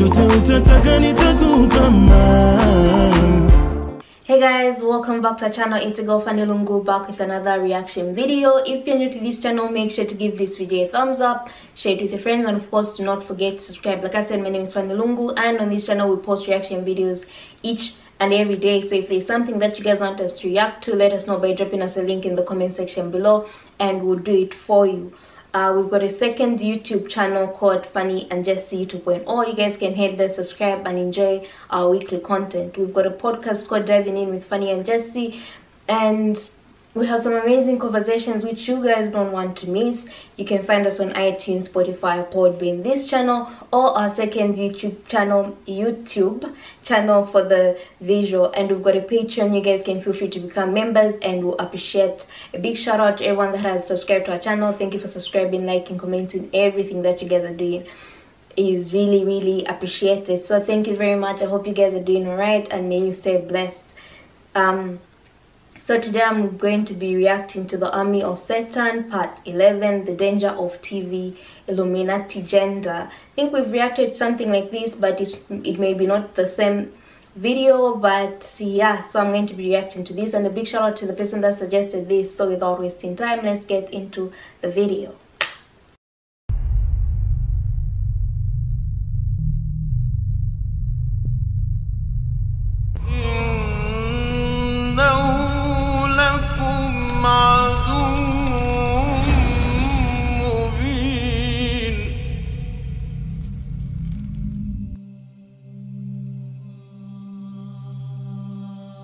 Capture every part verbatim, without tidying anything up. Hey guys, welcome back to our channel. It's your girl Fanny Lungu, back with another reaction video. If you're new to this channel, make sure to give this video a thumbs up, share it with your friends, and of course do not forget to subscribe. Like I said, my name is Fanny Lungu, and on this channel we post reaction videos each and every day. So if there's something that you guys want us to react to, let us know by dropping us a link in the comment section below and we'll do it for you. Uh, we've got a second YouTube channel called Fanny and Jessy two point oh. You guys can head there, subscribe, and enjoy our weekly content. We've got a podcast called Diving In with Fanny and Jessy, and we have some amazing conversations which you guys don't want to miss. You can find us on iTunes, Spotify, Podbean, this channel, or our second YouTube channel, YouTube channel for the visual. And we've got a Patreon. You guys can feel free to become members, and we'll appreciate. A big shout out to everyone that has subscribed to our channel. Thank you for subscribing, liking, commenting. Everything that you guys are doing is really, really appreciated. So thank you very much. I hope you guys are doing all right, and may you stay blessed. Um. So today I'm going to be reacting to the Army of Satan part eleven, the danger of T V, Illuminati gender. I think we've reacted to something like this, but it's, it may be not the same video, but yeah, so I'm going to be reacting to this, and a big shout out to the person that suggested this. So without wasting time, let's get into the video.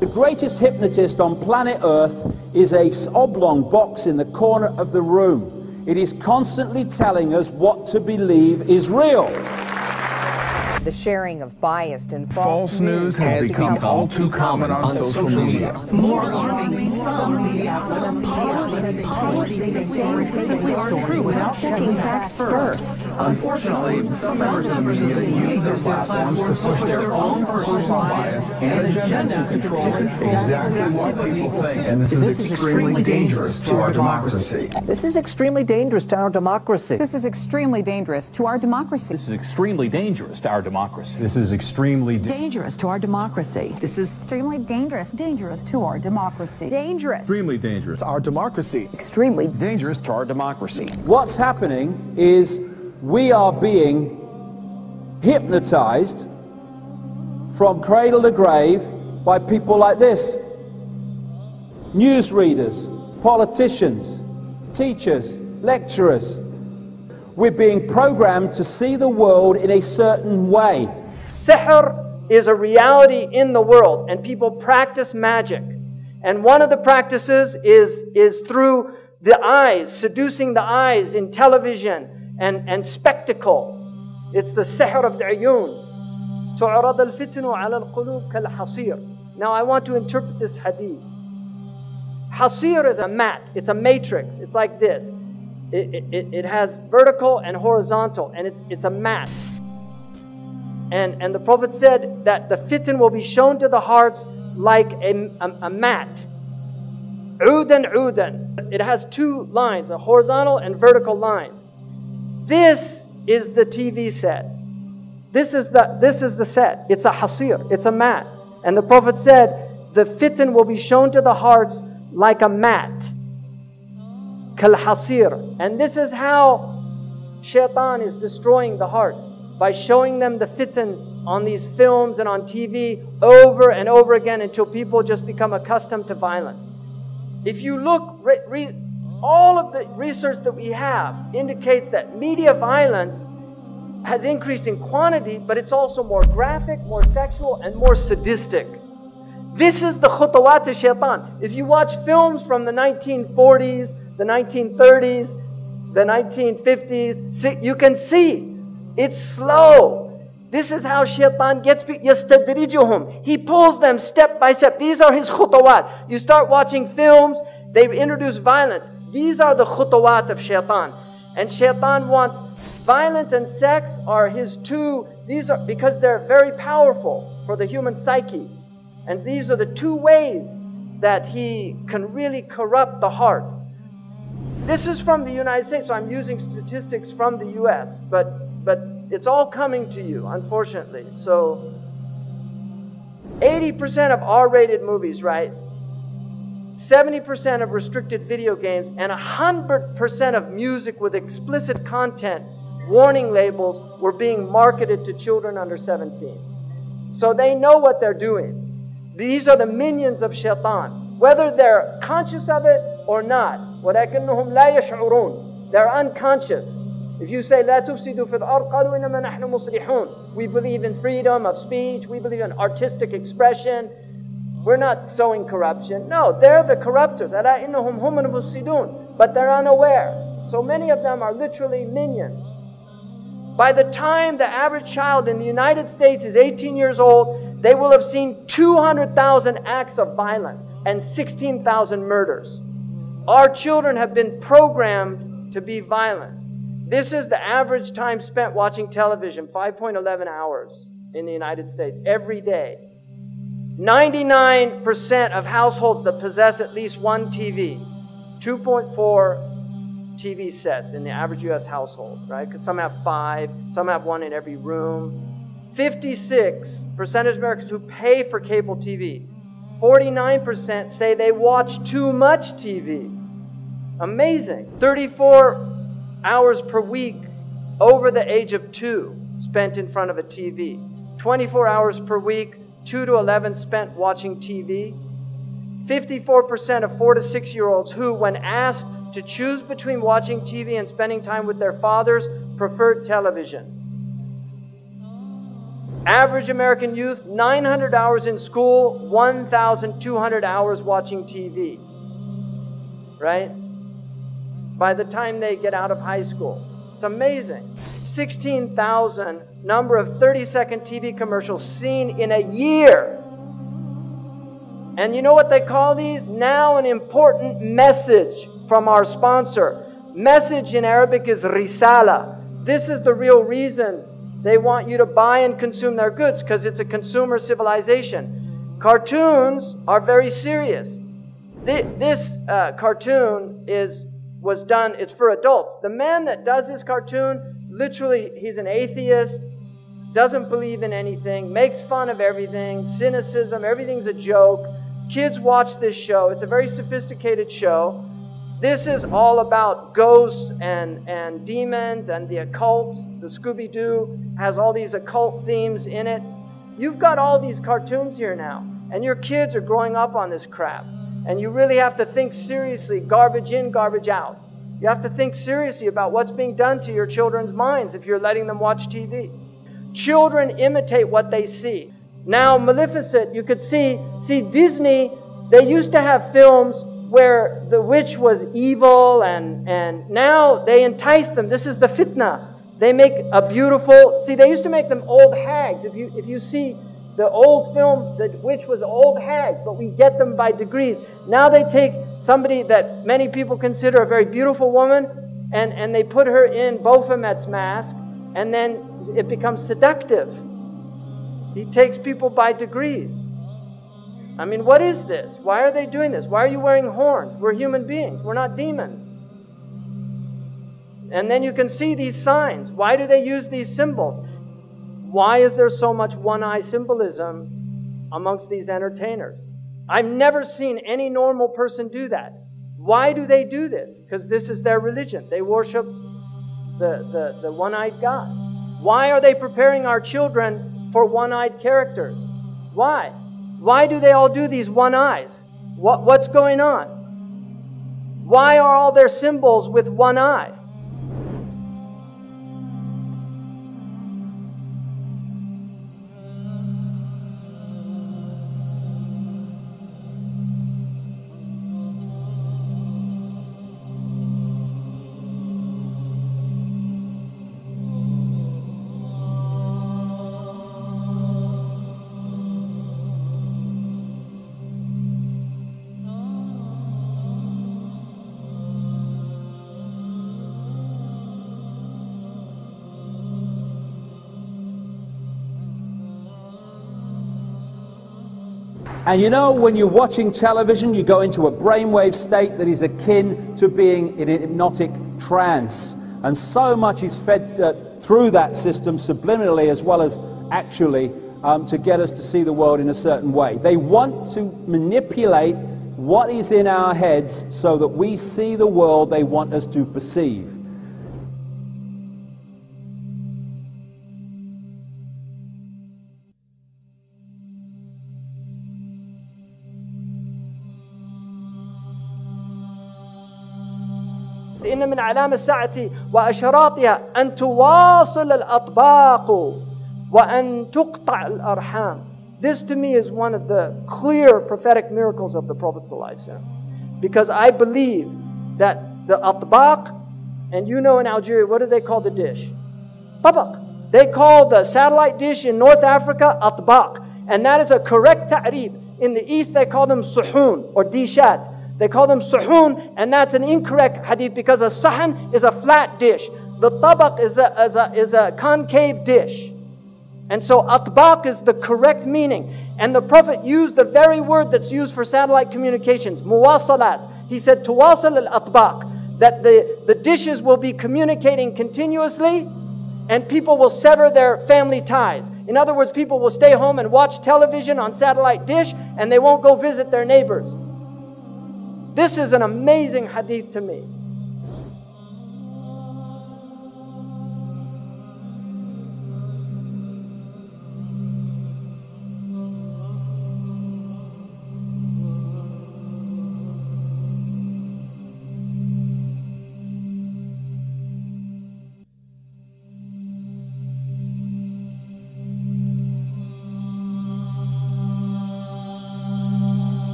The greatest hypnotist on planet Earth is a oblong box in the corner of the room. It is constantly telling us what to believe is real. The sharing of biased and false, false news has, has become, become all too common on, on social, social media. media. More alarming, some media outlets publish these things simply aren't true without checking facts first. Unfortunately, some members of the media use their platforms to push their own personal bias and agenda to control exactly what people think, and this is extremely dangerous to our democracy. This is extremely dangerous to our democracy. This is extremely dangerous to our democracy. This is extremely dangerous to our democracy. This is extremely da dangerous to our democracy. This is extremely dangerous. Dangerous to our democracy. Dangerous. Extremely dangerous to our democracy. Extremely dangerous to our democracy. What's happening is we are being hypnotized from cradle to grave by people like this. Newsreaders, politicians, teachers, lecturers. We're being programmed to see the world in a certain way. Sihr is a reality in the world, and people practice magic. And one of the practices is, is through the eyes, seducing the eyes in television and, and spectacle. It's the Sihr of the Ayyun. Now I want to interpret this hadith. Hasir is a mat, it's a matrix, it's like this. It, it, it has vertical and horizontal, and it's, it's a mat. And, and the Prophet said that the fitn will be shown to the hearts like a, a, a mat. Udan udan. It has two lines, a horizontal and vertical line. This is the T V set. This is the, this is the set. It's a hasir. It's a mat. And the Prophet said the fitn will be shown to the hearts like a mat. And this is how Shaytan is destroying the hearts, by showing them the fitn on these films and on T V over and over again until people just become accustomed to violence. If you look, re, re, all of the research that we have indicates that media violence has increased in quantity, but it's also more graphic, more sexual, and more sadistic. This is the khutawat of Shaytan. If you watch films from the nineteen forties, the nineteen thirties, the nineteen fifties, you can see it's slow. This is how Shaytan gets people. He pulls them step by step. These are his khutawat. You start watching films, they introduce violence. These are the khutawat of Shaytan. And Shaytan wants violence, and sex are his two, these are, because they're very powerful for the human psyche. And these are the two ways that he can really corrupt the heart. This is from the United States, so I'm using statistics from the U S, but, but It's all coming to you, unfortunately. So eighty percent of R-rated movies, right? seventy percent of restricted video games, and one hundred percent of music with explicit content warning labels were being marketed to children under seventeen. So they know what they're doing. These are the minions of Shaytan. Whether they're conscious of it or not, وَلَكِنَّهُمْ لَا يَشْعُرُونَ. They're unconscious. If you say, لَا تُفْسِدُوا فِي الْأَرْضِ قَالُوا إِنَّمَا نَحْنُ مُصْلِحُونَ. We believe in freedom of speech. We believe in artistic expression. We're not sowing corruption. No, they're the corruptors. أَلَا إِنَّهُمْ هُمُ الْمُفْسِدُونَ. But they're unaware. So many of them are literally minions. By the time the average child in the United States is eighteen years old, they will have seen two hundred thousand acts of violence and sixteen thousand murders. Our children have been programmed to be violent. This is the average time spent watching television, five point one one hours in the United States every day. ninety-nine percent of households that possess at least one T V, two point four T V sets in the average U S household, right? Because some have five, some have one in every room. fifty-six percent of Americans who pay for cable T V, forty-nine percent say they watch too much T V. Amazing. thirty-four hours per week over the age of two spent in front of a T V. twenty-four hours per week, two to eleven spent watching T V. fifty-four percent of four to six year olds who, when asked to choose between watching T V and spending time with their fathers, preferred television. Average American youth, nine hundred hours in school, one thousand two hundred hours watching T V, right? By the time they get out of high school. It's amazing. sixteen thousand number of thirty-second T V commercials seen in a year. And you know what they call these? Now an important message from our sponsor. Message in Arabic is risala. This is the real reason they want you to buy and consume their goods, because it's a consumer civilization. Cartoons are very serious. This uh, cartoon is was done, it's for adults. The man that does this cartoon, literally, he's an atheist, doesn't believe in anything, makes fun of everything, cynicism, everything's a joke. Kids watch this show. It's a very sophisticated show. This is all about ghosts and, and demons and the occult. The Scooby-Doo has all these occult themes in it. You've got all these cartoons here now, and your kids are growing up on this crap. And you really have to think seriously, garbage in, garbage out. You have to think seriously about what's being done to your children's minds if you're letting them watch T V. Children imitate what they see. Now, Maleficent, you could see, see Disney, they used to have films where the witch was evil, and, and now they entice them. This is the Fitnah. They make a beautiful, see, they used to make them old hags. If you, if you see the old film, the witch was an old hag, but we get them by degrees. Now they take somebody that many people consider a very beautiful woman, and, and they put her in Baphomet's mask, and then it becomes seductive. He takes people by degrees. I mean, what is this? Why are they doing this? Why are you wearing horns? We're human beings. We're not demons. And then you can see these signs. Why do they use these symbols? Why is there so much one-eye symbolism amongst these entertainers? I've never seen any normal person do that. Why do they do this? Because this is their religion. They worship the, the, the one-eyed God. Why are they preparing our children for one-eyed characters? Why? Why do they all do these one eyes? What, what's going on? Why are all their symbols with one eye? And you know, when you're watching television, you go into a brainwave state that is akin to being in a hypnotic trance. And so much is fed uh, through that system subliminally as well as actually um, to get us to see the world in a certain way. They want to manipulate what is in our heads so that we see the world they want us to perceive. إن من علام الساعة وأشراطها أن تواصل الأطباق وأن تقطع الأرحام. This to me is one of the clear prophetic miracles of the Prophet ﷺ, because I believe that the atbaq, and you know in Algeria, what do they call the dish? Tabaq. They call the satellite dish in North Africa atbaq, and that is a correct ta'rif. In the East they call them suhoon or dishat. They call them suhoon, and that's an incorrect hadith because a sahan is a flat dish. The tabaq is a, is a, is a concave dish. And so atbaq is the correct meaning. And the Prophet used the very word that's used for satellite communications, muwasalat. He said, tuwasil al-atbaq, that the, the dishes will be communicating continuously and people will sever their family ties. In other words, people will stay home and watch television on satellite dish and they won't go visit their neighbors. This is an amazing hadith to me.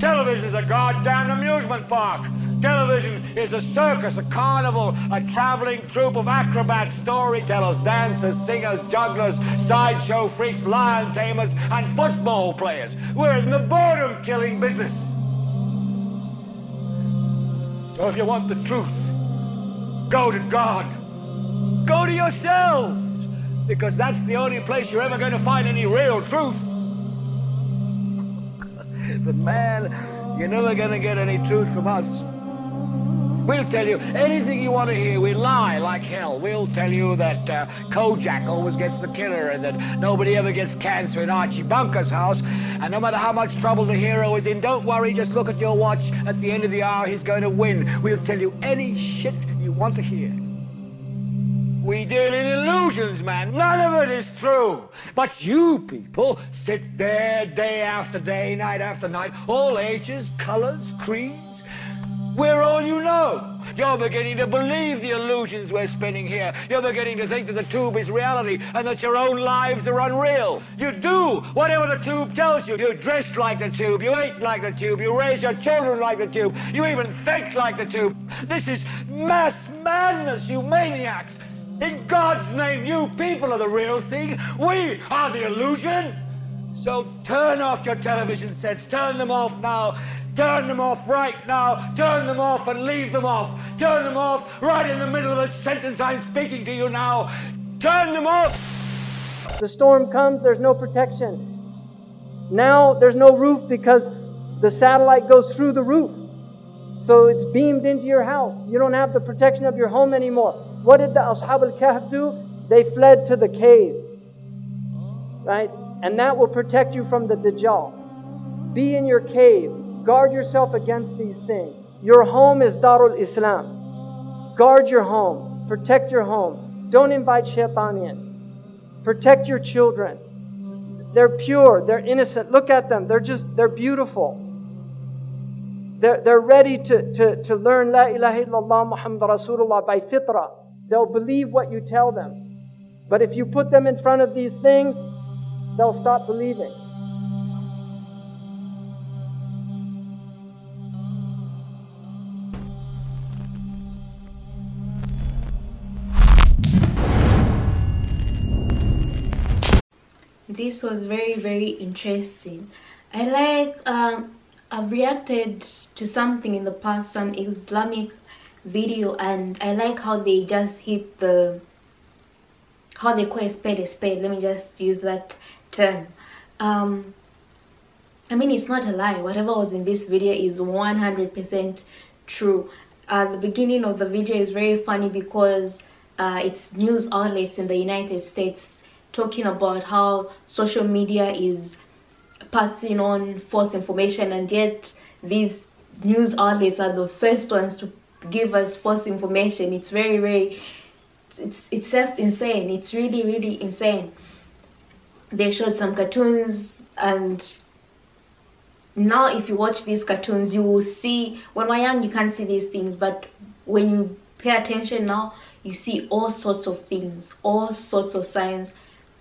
Television is a goddamn amusement park. Television is a circus, a carnival, a traveling troupe of acrobats, storytellers, dancers, singers, jugglers, sideshow freaks, lion tamers, and football players. We're in the boredom-killing business. So if you want the truth, go to God. Go to yourselves, because that's the only place you're ever going to find any real truth. But man, you're never going to get any truth from us. We'll tell you anything you want to hear. We lie like hell. We'll tell you that uh, Kojak always gets the killer and that nobody ever gets cancer in Archie Bunker's house. And no matter how much trouble the hero is in, don't worry, just look at your watch. At the end of the hour, he's going to win. We'll tell you any shit you want to hear. We deal in illusions, man. None of it is true. But you people sit there day after day, night after night, all ages, colors, creeds. We're all you know. You're beginning to believe the illusions we're spinning here. You're beginning to think that the tube is reality and that your own lives are unreal. You do whatever the tube tells you. You dress like the tube. You eat like the tube. You raise your children like the tube. You even think like the tube. This is mass madness, you maniacs. In God's name, you people are the real thing. We are the illusion. So turn off your television sets. Turn them off now. Turn them off right now. Turn them off and leave them off. Turn them off right in the middle of a sentence I'm speaking to you now. Turn them off. The storm comes, there's no protection. Now there's no roof because the satellite goes through the roof. So it's beamed into your house. You don't have the protection of your home anymore. What did the Ashab Al-Kahf do? They fled to the cave, right? And that will protect you from the Dajjal. Be in your cave. Guard yourself against these things. Your home is Darul Islam. Guard your home. Protect your home. Don't invite Shaytan in. Protect your children. They're pure. They're innocent. Look at them. They're just, they're beautiful. They're, they're ready to, to, to learn La ilaha illallah Muhammad Rasulullah by Fitrah. They'll believe what you tell them. But if you put them in front of these things, they'll stop believing. This was very, very interesting. I like, um, I've reacted to something in the past, some Islamic video, and I like how they just hit the, how they call a spade a spade, let me just use that term. Um, I mean, it's not a lie, whatever was in this video is one hundred percent true. Uh, the beginning of the video is very funny because uh, it's news outlets in the United States talking about how social media is passing on false information, and yet these news outlets are the first ones to give us false information. It's very, very, it's, it's just insane. It's really, really insane. They showed some cartoons, and now if you watch these cartoons, you will see, when we're young you can't see these things, but when you pay attention now, you see all sorts of things, all sorts of signs,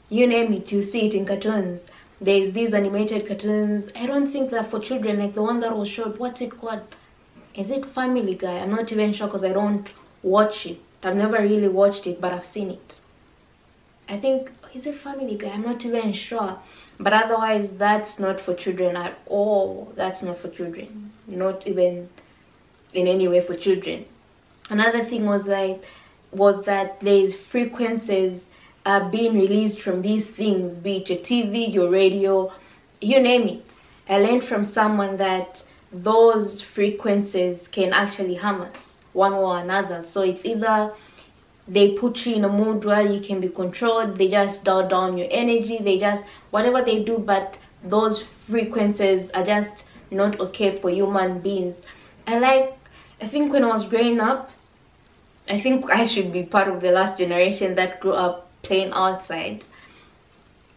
you name it, you see it in cartoons. There's these animated cartoons, I don't think they're for children, like the one that was showed, what's it called? Is it Family Guy? I'm not even sure because I don't watch it. I've never really watched it, but I've seen it. I think, is it Family Guy? I'm not even sure. But otherwise, that's not for children at all. That's not for children. Not even in any way for children. Another thing was like, was that there's frequencies are being released from these things, be it your T V, your radio, you name it. I learned from someone that those frequencies can actually harm us one or another. So it's either they put you in a mood where you can be controlled, they just dial down your energy, they just whatever they do, but those frequencies are just not okay for human beings. I like, I think when I was growing up, I think I should be part of the last generation that grew up playing outside.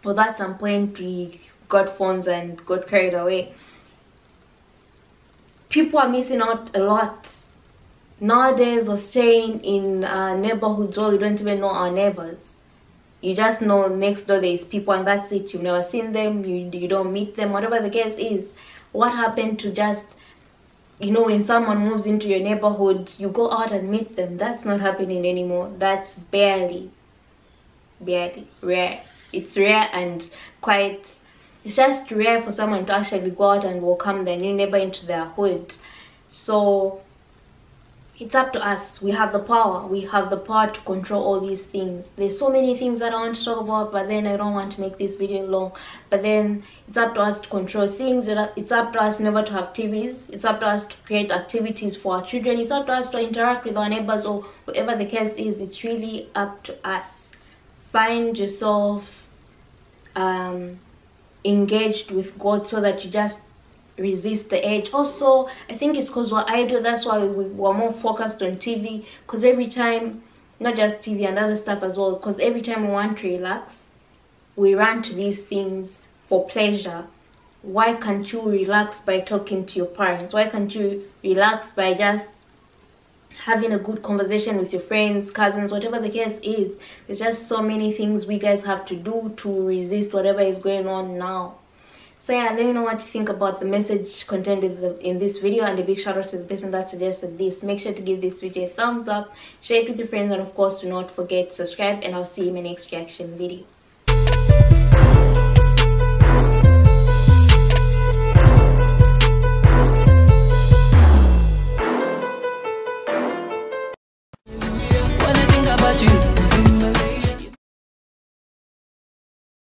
Well, at some point we got phones and got carried away. People are missing out a lot nowadays, or staying in uh, neighborhoods or you don't even know our neighbors. You just know next door there is people and that's it. You've never seen them, you, you don't meet them, whatever the case is. What happened to just, you know, when someone moves into your neighborhood, you go out and meet them? That's not happening anymore. That's barely barely rare. It's rare, and quite, it's just rare for someone to actually go out and welcome their new neighbor into their hood. So it's up to us. We have the power. We have the power to control all these things. There's so many things that I want to talk about, but then I don't want to make this video long. But then it's up to us to control things. It's up to us never to have T Vs. It's up to us to create activities for our children. It's up to us to interact with our neighbors or whatever the case is. It's really up to us. Find yourself um, engaged with God so that you just resist the edge. Also, I think it's because we're idle, that's why we were more focused on T V, because every time, not just T V and other stuff as well, because every time we want to relax, we run to these things for pleasure. Why can't you relax by talking to your parents? Why can't you relax by just having a good conversation with your friends, cousins, whatever the case is? There's just so many things we guys have to do to resist whatever is going on now. So yeah, let me know what you think about the message contained in, the, in this video, and a big shout out to the person that suggested this. Make sure to give this video a thumbs up, share it with your friends, and of course do not forget to subscribe, and I'll see you in my next reaction video.